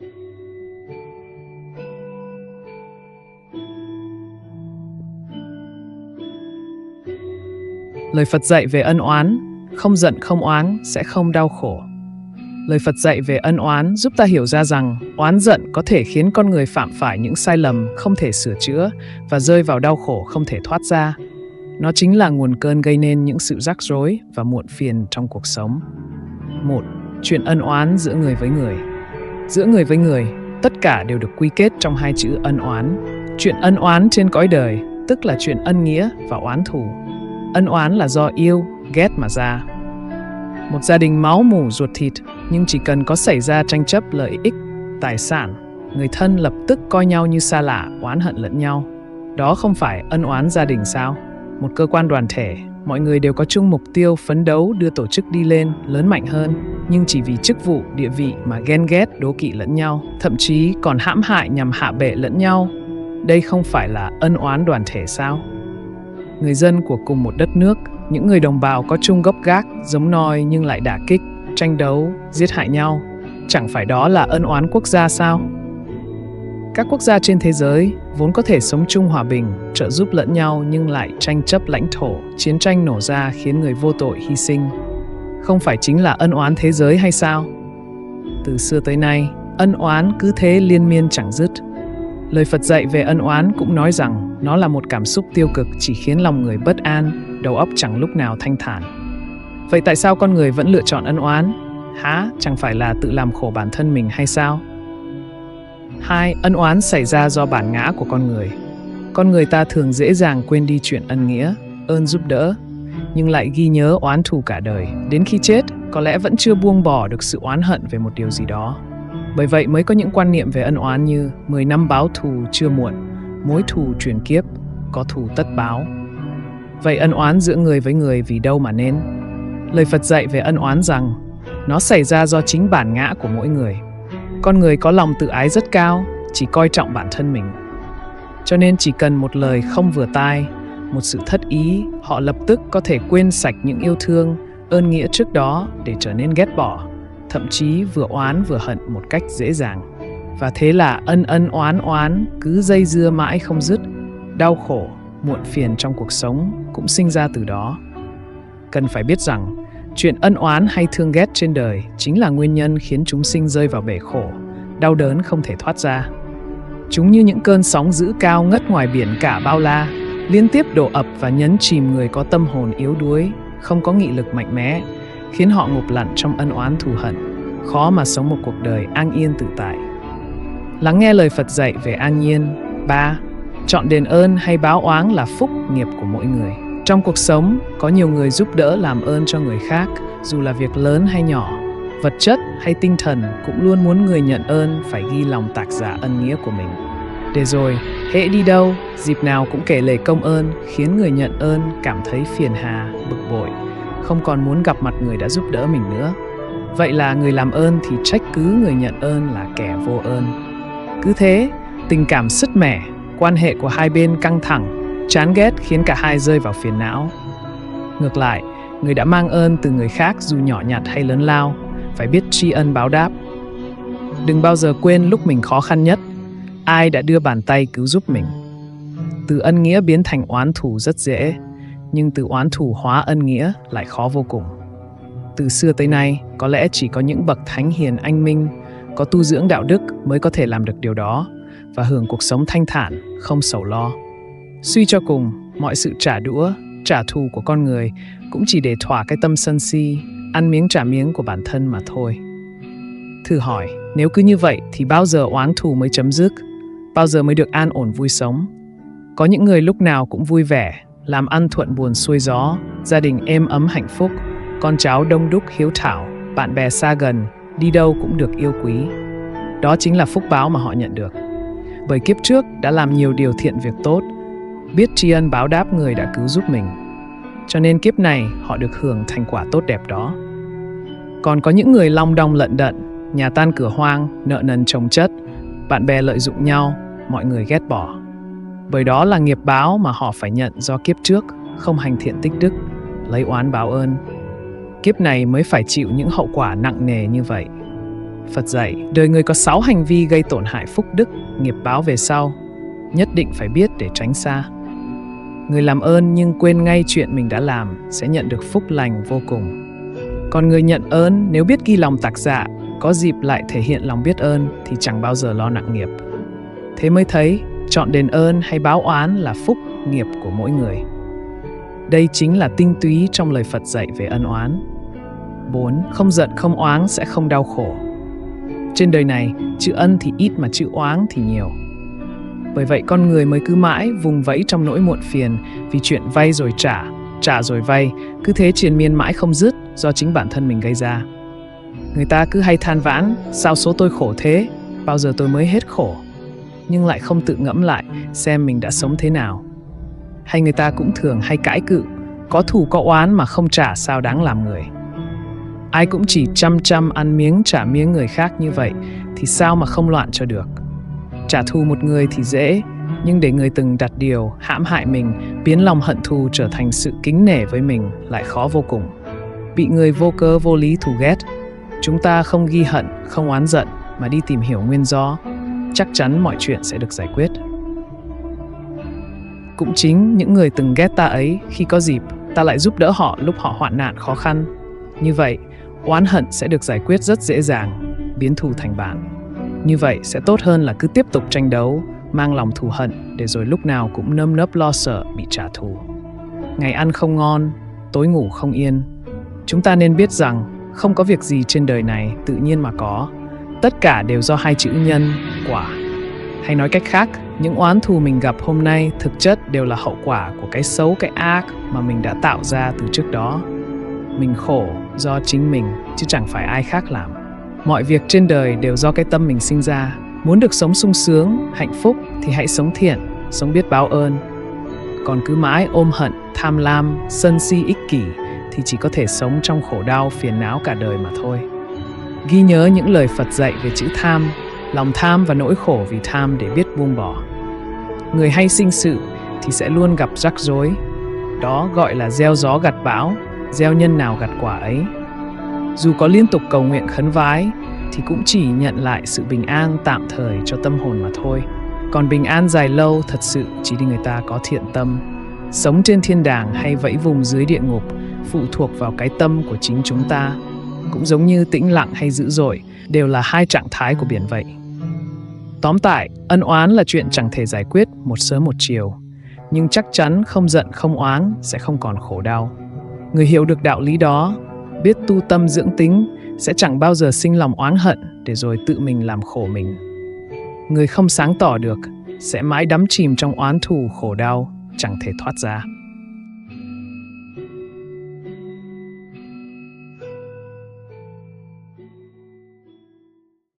Lời Phật dạy về ân oán, không giận không oán sẽ không đau khổ. Lời Phật dạy về ân oán giúp ta hiểu ra rằng oán giận có thể khiến con người phạm phải những sai lầm không thể sửa chữa và rơi vào đau khổ không thể thoát ra. Nó chính là nguồn cơn gây nên những sự rắc rối và muộn phiền trong cuộc sống. 1. Chuyện ân oán giữa người với người. Giữa người với người, tất cả đều được quy kết trong hai chữ ân oán. Chuyện ân oán trên cõi đời, tức là chuyện ân nghĩa và oán thù. Ân oán là do yêu, ghét mà ra. Một gia đình máu mủ ruột thịt, nhưng chỉ cần có xảy ra tranh chấp lợi ích, tài sản, người thân lập tức coi nhau như xa lạ, oán hận lẫn nhau. Đó không phải ân oán gia đình sao? Một cơ quan đoàn thể, mọi người đều có chung mục tiêu phấn đấu đưa tổ chức đi lên, lớn mạnh hơn, nhưng chỉ vì chức vụ, địa vị mà ghen ghét, đố kỵ lẫn nhau, thậm chí còn hãm hại nhằm hạ bệ lẫn nhau. Đây không phải là ân oán đoàn thể sao? Người dân của cùng một đất nước, những người đồng bào có chung gốc gác, giống nòi nhưng lại đả kích, tranh đấu, giết hại nhau. Chẳng phải đó là ân oán quốc gia sao? Các quốc gia trên thế giới vốn có thể sống chung hòa bình, trợ giúp lẫn nhau nhưng lại tranh chấp lãnh thổ, chiến tranh nổ ra khiến người vô tội hy sinh. Không phải chính là ân oán thế giới hay sao? Từ xưa tới nay, ân oán cứ thế liên miên chẳng dứt. Lời Phật dạy về ân oán cũng nói rằng nó là một cảm xúc tiêu cực chỉ khiến lòng người bất an, đầu óc chẳng lúc nào thanh thản. Vậy tại sao con người vẫn lựa chọn ân oán? Hả? Chẳng phải là tự làm khổ bản thân mình hay sao? 2. Ân oán xảy ra do bản ngã của con người. Con người ta thường dễ dàng quên đi chuyện ân nghĩa, ơn giúp đỡ, nhưng lại ghi nhớ oán thù cả đời. Đến khi chết, có lẽ vẫn chưa buông bỏ được sự oán hận về một điều gì đó. Bởi vậy mới có những quan niệm về ân oán như 10 năm báo thù chưa muộn, mối thù truyền kiếp, có thù tất báo. Vậy ân oán giữa người với người vì đâu mà nên? Lời Phật dạy về ân oán rằng nó xảy ra do chính bản ngã của mỗi người. Con người có lòng tự ái rất cao, chỉ coi trọng bản thân mình. Cho nên chỉ cần một lời không vừa tai, một sự thất ý, họ lập tức có thể quên sạch những yêu thương, ơn nghĩa trước đó để trở nên ghét bỏ, thậm chí vừa oán vừa hận một cách dễ dàng. Và thế là ân oán cứ dây dưa mãi không dứt, đau khổ, muộn phiền trong cuộc sống cũng sinh ra từ đó. Cần phải biết rằng, chuyện ân oán hay thương ghét trên đời chính là nguyên nhân khiến chúng sinh rơi vào bể khổ, đau đớn không thể thoát ra. Chúng như những cơn sóng dữ cao ngất ngoài biển cả bao la, liên tiếp đổ ập và nhấn chìm người có tâm hồn yếu đuối, không có nghị lực mạnh mẽ, khiến họ ngụp lặn trong ân oán thù hận, khó mà sống một cuộc đời an yên tự tại. Lắng nghe lời Phật dạy về an nhiên. 3. Chọn đền ơn hay báo oán là phúc nghiệp của mỗi người. Trong cuộc sống, có nhiều người giúp đỡ làm ơn cho người khác, dù là việc lớn hay nhỏ, vật chất hay tinh thần cũng luôn muốn người nhận ơn phải ghi lòng tạc giả ân nghĩa của mình. Để rồi, hễ đi đâu, dịp nào cũng kể lể công ơn, khiến người nhận ơn cảm thấy phiền hà, bực bội, không còn muốn gặp mặt người đã giúp đỡ mình nữa. Vậy là người làm ơn thì trách cứ người nhận ơn là kẻ vô ơn. Cứ thế, tình cảm sứt mẻ, quan hệ của hai bên căng thẳng, chán ghét khiến cả hai rơi vào phiền não. Ngược lại, người đã mang ơn từ người khác dù nhỏ nhặt hay lớn lao, phải biết tri ân báo đáp. Đừng bao giờ quên lúc mình khó khăn nhất, ai đã đưa bàn tay cứu giúp mình. Từ ân nghĩa biến thành oán thù rất dễ, nhưng từ oán thù hóa ân nghĩa lại khó vô cùng. Từ xưa tới nay, có lẽ chỉ có những bậc thánh hiền anh minh, có tu dưỡng đạo đức mới có thể làm được điều đó và hưởng cuộc sống thanh thản, không sầu lo. Suy cho cùng, mọi sự trả đũa, trả thù của con người cũng chỉ để thỏa cái tâm sân si, ăn miếng trả miếng của bản thân mà thôi. Thử hỏi, nếu cứ như vậy thì bao giờ oán thù mới chấm dứt? Bao giờ mới được an ổn vui sống? Có những người lúc nào cũng vui vẻ, làm ăn thuận buồm xuôi gió, gia đình êm ấm hạnh phúc, con cháu đông đúc hiếu thảo, bạn bè xa gần, đi đâu cũng được yêu quý. Đó chính là phúc báo mà họ nhận được. Bởi kiếp trước đã làm nhiều điều thiện việc tốt, biết tri ân báo đáp người đã cứu giúp mình. Cho nên kiếp này họ được hưởng thành quả tốt đẹp đó. Còn có những người long đong lận đận, nhà tan cửa hoang, nợ nần chồng chất, bạn bè lợi dụng nhau, mọi người ghét bỏ. Bởi đó là nghiệp báo mà họ phải nhận do kiếp trước, không hành thiện tích đức, lấy oán báo ơn. Kiếp này mới phải chịu những hậu quả nặng nề như vậy. Phật dạy, đời người có 6 hành vi gây tổn hại phúc đức, nghiệp báo về sau, nhất định phải biết để tránh xa. Người làm ơn nhưng quên ngay chuyện mình đã làm sẽ nhận được phúc lành vô cùng. Còn người nhận ơn nếu biết ghi lòng tạc dạ, có dịp lại thể hiện lòng biết ơn thì chẳng bao giờ lo nặng nghiệp. Thế mới thấy, chọn đền ơn hay báo oán là phúc, nghiệp của mỗi người. Đây chính là tinh túy trong lời Phật dạy về ân oán. 4. Không giận không oán sẽ không đau khổ. Trên đời này, chữ ân thì ít mà chữ oán thì nhiều. Bởi vậy con người mới cứ mãi vùng vẫy trong nỗi muộn phiền vì chuyện vay rồi trả, trả rồi vay, cứ thế triền miên mãi không dứt do chính bản thân mình gây ra. Người ta cứ hay than vãn, sao số tôi khổ thế, bao giờ tôi mới hết khổ, nhưng lại không tự ngẫm lại xem mình đã sống thế nào. Hay người ta cũng thường hay cãi cự, có thù có oán mà không trả sao đáng làm người. Ai cũng chỉ chăm chăm ăn miếng trả miếng người khác như vậy thì sao mà không loạn cho được. Trả thù một người thì dễ, nhưng để người từng đặt điều, hãm hại mình, biến lòng hận thù trở thành sự kính nể với mình lại khó vô cùng. Bị người vô cớ vô lý thù ghét, chúng ta không ghi hận, không oán giận mà đi tìm hiểu nguyên do, chắc chắn mọi chuyện sẽ được giải quyết. Cũng chính những người từng ghét ta ấy, khi có dịp, ta lại giúp đỡ họ lúc họ hoạn nạn khó khăn. Như vậy, oán hận sẽ được giải quyết rất dễ dàng, biến thù thành bạn. Như vậy sẽ tốt hơn là cứ tiếp tục tranh đấu, mang lòng thù hận để rồi lúc nào cũng nơm nớp lo sợ bị trả thù. Ngày ăn không ngon, tối ngủ không yên. Chúng ta nên biết rằng không có việc gì trên đời này tự nhiên mà có. Tất cả đều do hai chữ nhân, quả. Hay nói cách khác, những oán thù mình gặp hôm nay thực chất đều là hậu quả của cái xấu, cái ác mà mình đã tạo ra từ trước đó. Mình khổ do chính mình, chứ chẳng phải ai khác làm. Mọi việc trên đời đều do cái tâm mình sinh ra. Muốn được sống sung sướng, hạnh phúc thì hãy sống thiện, sống biết báo ơn. Còn cứ mãi ôm hận, tham lam, sân si ích kỷ thì chỉ có thể sống trong khổ đau, phiền não cả đời mà thôi. Ghi nhớ những lời Phật dạy về chữ tham, lòng tham và nỗi khổ vì tham để biết buông bỏ. Người hay sinh sự thì sẽ luôn gặp rắc rối. Đó gọi là gieo gió gặt bão, gieo nhân nào gặt quả ấy. Dù có liên tục cầu nguyện khấn vái thì cũng chỉ nhận lại sự bình an tạm thời cho tâm hồn mà thôi. Còn bình an dài lâu thật sự chỉ đi người ta có thiện tâm. Sống trên thiên đàng hay vẫy vùng dưới địa ngục phụ thuộc vào cái tâm của chính chúng ta. Cũng giống như tĩnh lặng hay dữ dội đều là hai trạng thái của biển vậy. Tóm tải, ân oán là chuyện chẳng thể giải quyết một sớm một chiều. Nhưng chắc chắn không giận không oán sẽ không còn khổ đau. Người hiểu được đạo lý đó, biết tu tâm dưỡng tính sẽ chẳng bao giờ sinh lòng oán hận để rồi tự mình làm khổ mình. Người không sáng tỏ được sẽ mãi đắm chìm trong oán thù khổ đau, chẳng thể thoát ra.